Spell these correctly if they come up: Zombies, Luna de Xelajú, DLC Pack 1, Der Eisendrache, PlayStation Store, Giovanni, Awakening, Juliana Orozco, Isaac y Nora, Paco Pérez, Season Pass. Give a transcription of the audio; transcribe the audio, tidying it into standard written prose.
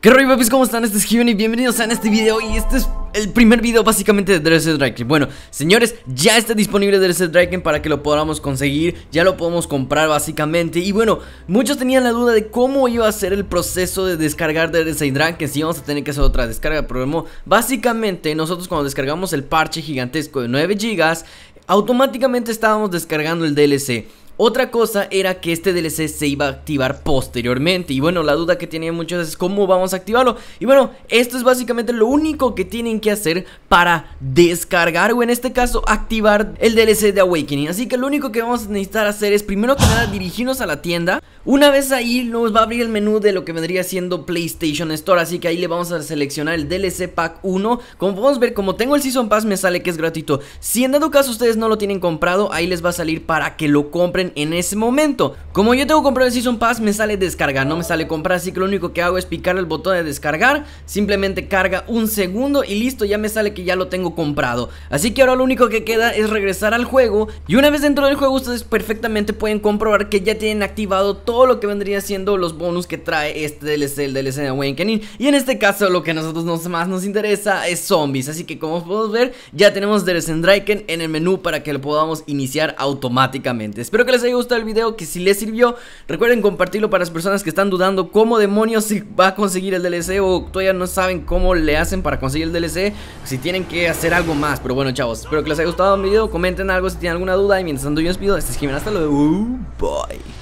¿Qué rollo, papis? ¿Cómo están? Este es Giovanni y bienvenidos a este video. Y este es el primer video básicamente de Der Eisendrache. Bueno, señores, ya está disponible Der Eisendrache para que lo podamos conseguir. Ya lo podemos comprar básicamente. Y bueno, muchos tenían la duda de cómo iba a ser el proceso de descargar Der Eisendrache, si íbamos a tener que hacer otra descarga. Pero básicamente nosotros cuando descargamos el parche gigantesco de 9 GB, automáticamente estábamos descargando el DLC. Otra cosa era que este DLC se iba a activar posteriormente. Y bueno, la duda que tienen muchos es cómo vamos a activarlo. Y bueno, esto es básicamente lo único que tienen que hacer para descargar, o en este caso activar el DLC de Awakening. Así que lo único que vamos a necesitar hacer es, primero que nada, dirigirnos a la tienda. Una vez ahí nos va a abrir el menú de lo que vendría siendo PlayStation Store. Así que ahí le vamos a seleccionar el DLC Pack 1. Como podemos ver, como tengo el Season Pass, me sale que es gratuito. Si en dado caso ustedes no lo tienen comprado, ahí les va a salir para que lo compren en ese momento. Como yo tengo comprado el Season Pass, me sale descargar, no me sale comprar. Así que lo único que hago es picar el botón de descargar. Simplemente carga un segundo y listo, ya me sale que ya lo tengo comprado. Así que ahora lo único que queda es regresar al juego. Y una vez dentro del juego, ustedes perfectamente pueden comprobar que ya tienen activado todo lo que vendría siendo los bonus que trae este DLC, el DLC de Awakening. Y en este caso, lo que a nosotros más nos interesa es Zombies. Así que como podemos ver, ya tenemos Der Eisendrache en el menú para que lo podamos iniciar automáticamente. Espero que les haya gustado el video, que si les sirvió, recuerden compartirlo para las personas que están dudando cómo demonios se va a conseguir el DLC, o todavía no saben cómo le hacen para conseguir el DLC, si tienen que hacer algo más. Pero bueno, chavos, espero que les haya gustado el video, comenten algo si tienen alguna duda, y mientras tanto yo les pido, este es Jimena, hasta luego, bye.